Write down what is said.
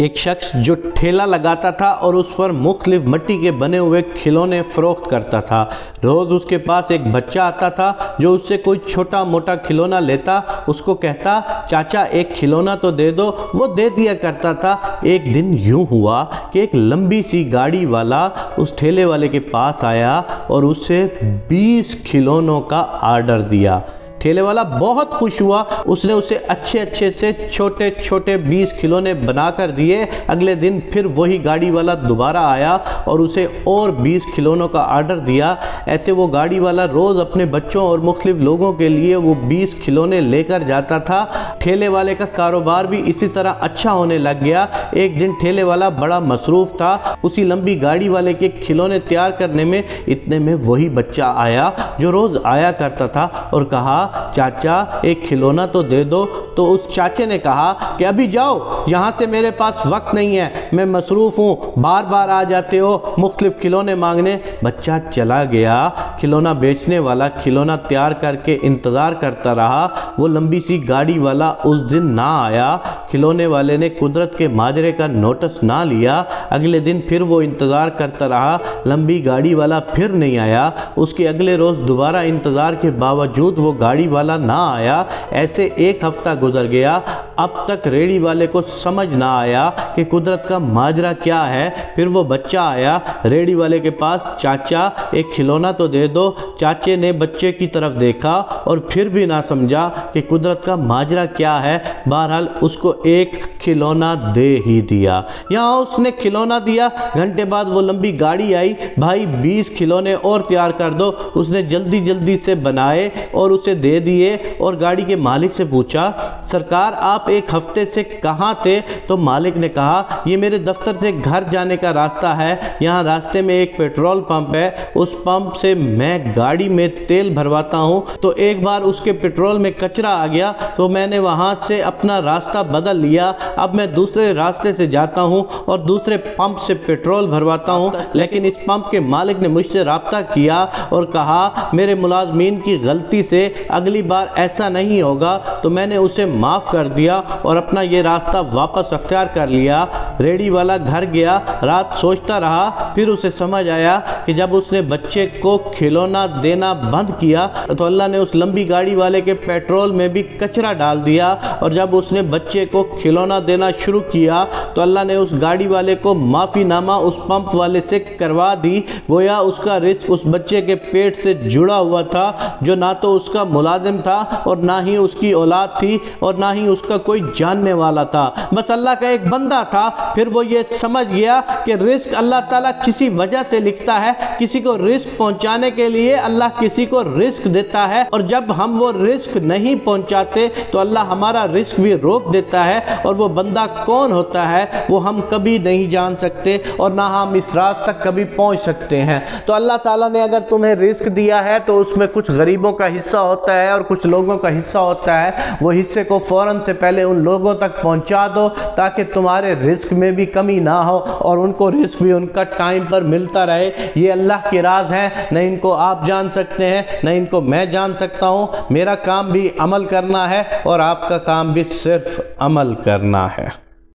एक शख्स जो ठेला लगाता था और उस पर मुख्तलिफ मिट्टी के बने हुए खिलौने फ़रोख्त करता था। रोज़ उसके पास एक बच्चा आता था जो उससे कोई छोटा मोटा खिलौना लेता, उसको कहता चाचा एक खिलौना तो दे दो, वो दे दिया करता था। एक दिन यूँ हुआ कि एक लंबी सी गाड़ी वाला उस ठेले वाले के पास आया और उससे 20 खिलौनों का आर्डर दिया। ठेले वाला बहुत खुश हुआ, उसने उसे अच्छे अच्छे से छोटे छोटे 20 खिलौने बना कर दिए। अगले दिन फिर वही गाड़ी वाला दोबारा आया और उसे और 20 खिलौनों का आर्डर दिया। ऐसे वो गाड़ी वाला रोज़ अपने बच्चों और मुख्तलिफ लोगों के लिए वो 20 खिलौने लेकर जाता था। ठेले वाले का कारोबार भी इसी तरह अच्छा होने लग गया। एक दिन ठेले वाला बड़ा मसरूफ़ था उसी लंबी गाड़ी वाले के खिलौने तैयार करने में। इतने में वही बच्चा आया जो रोज़ आया करता था और कहा चाचा एक खिलौना तो दे दो। तो उस चाचे ने कहा कि अभी जाओ यहाँ से, मेरे पास वक्त नहीं है, मैं मसरूफ़ हूँ, बार बार आ जाते हो मुख्तलिफ खिलौने मांगने। बच्चा चला गया। खिलौना बेचने वाला खिलौना तैयार करके इंतज़ार करता रहा। वो लंबी सी गाड़ी वाला उस दिन ना आया। खिलौने वाले ने कुदरत के माजरे का नोटिस ना लिया। अगले दिन फिर वो इंतज़ार करता रहा, लंबी गाड़ी वाला फिर नहीं आया। उसके अगले रोज़ दोबारा इंतज़ार के बावजूद वो गाड़ी वाला ना आया। ऐसे एक हफ्ता गुजर गया। अब तक रेडी वाले को समझ ना आया कि कुदरत का माजरा क्या है। फिर वो बच्चा आया रेडी वाले के पास, चाचा एक खिलौना तो दे दो। चाचे ने बच्चे की तरफ देखा और फिर भी ना समझा कि कुदरत का माजरा क्या है। बहरहाल उसको एक खिलौना दे ही दिया। यहाँ उसने खिलौना दिया। घंटे बाद वो लंबी गाड़ी आई, भाई 20 खिलौने और तैयार कर दो। उसने जल्दी जल्दी से बनाए और उसे दे दिए और गाड़ी के मालिक से पूछा सरकार आप एक हफ्ते से कहाँ थे। तो मालिक ने कहा ये मेरे दफ्तर से घर जाने का रास्ता है, यहाँ रास्ते में एक पेट्रोल पंप है, उस पंप से मैं गाड़ी में तेल भरवाता हूँ। तो एक बार उसके पेट्रोल में कचरा आ गया तो मैंने वहाँ से अपना रास्ता बदल लिया, अब मैं दूसरे रास्ते से जाता हूँ और दूसरे पंप से पेट्रोल भरवाता हूँ। लेकिन इस पंप के मालिक ने मुझसे रब्ता किया और कहा मेरे मुलाजमीन की गलती से अगली बार ऐसा नहीं होगा। तो मैंने उसे माफ़ कर दिया और अपना ये रास्ता वापस अख्तियार कर लिया। रेडी वाला घर गया, रात सोचता रहा। फिर उसे समझ आया कि जब उसने बच्चे को खिलौना देना बंद किया तो अल्लाह ने उस लंबी गाड़ी वाले के पेट्रोल में भी कचरा डाल दिया, और जब उसने बच्चे को खिलौना देना शुरू किया तो अल्लाह ने उस गाड़ी वाले को माफ़ीनामा उस पंप वाले से करवा दी। गोया उसका रिस्क उस बच्चे के पेट से जुड़ा हुआ था जो ना तो उसका मुलाजिम था और ना ही उसकी औलाद थी और ना ही उसका कोई जानने वाला था, बस अल्लाह का एक बंदा था। फिर वो ये समझ गया कि रिस्क अल्लाह ताला किसी वजह से लिखता है, किसी को रिस्क पहुंचाने के लिए अल्लाह किसी को रिस्क देता है, और जब हम वो रिस्क नहीं पहुंचाते तो अल्लाह हमारा रिस्क भी रोक देता है। और वो बंदा कौन होता है वो हम कभी नहीं जान सकते और ना हम इस राज तक कभी पहुँच सकते हैं। तो अल्लाह ताला ने अगर तुम्हें रिस्क दिया है तो उसमें कुछ गरीबों का हिस्सा होता है और कुछ लोगों का हिस्सा होता है। वो हिस्से को फौरन से पहले उन लोगों तक पहुंचा दो ताकि तुम्हारे रिस्क में भी कमी ना हो और उनको रिस्क भी उनका टाइम पर मिलता रहे। ये अल्लाह के राज हैं, न इनको आप जान सकते हैं न इनको मैं जान सकता हूँ। मेरा काम भी अमल करना है और आपका काम भी सिर्फ अमल करना है।